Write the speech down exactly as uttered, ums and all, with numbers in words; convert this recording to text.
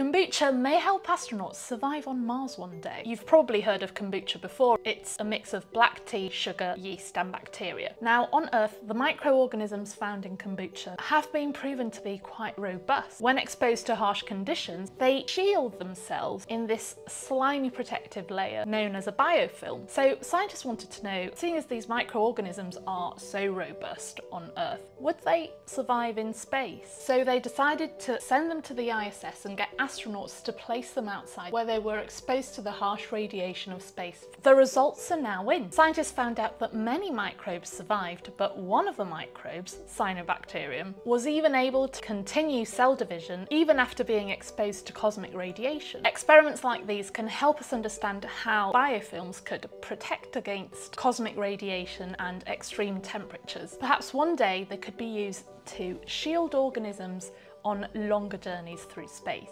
Kombucha may help astronauts survive on Mars one day. You've probably heard of kombucha before. It's a mix of black tea, sugar, yeast and bacteria. Now on Earth, the microorganisms found in kombucha have been proven to be quite robust. When exposed to harsh conditions, they shield themselves in this slimy protective layer known as a biofilm. So scientists wanted to know, seeing as these microorganisms are so robust on Earth, would they survive in space? So they decided to send them to the I S S and get astronauts to place them outside where they were exposed to the harsh radiation of space. The results are now in. Scientists found out that many microbes survived, but one of the microbes, Cyanobacterium, was even able to continue cell division even after being exposed to cosmic radiation. Experiments like these can help us understand how biofilms could protect against cosmic radiation and extreme temperatures. Perhaps one day they could be used to shield organisms on longer journeys through space.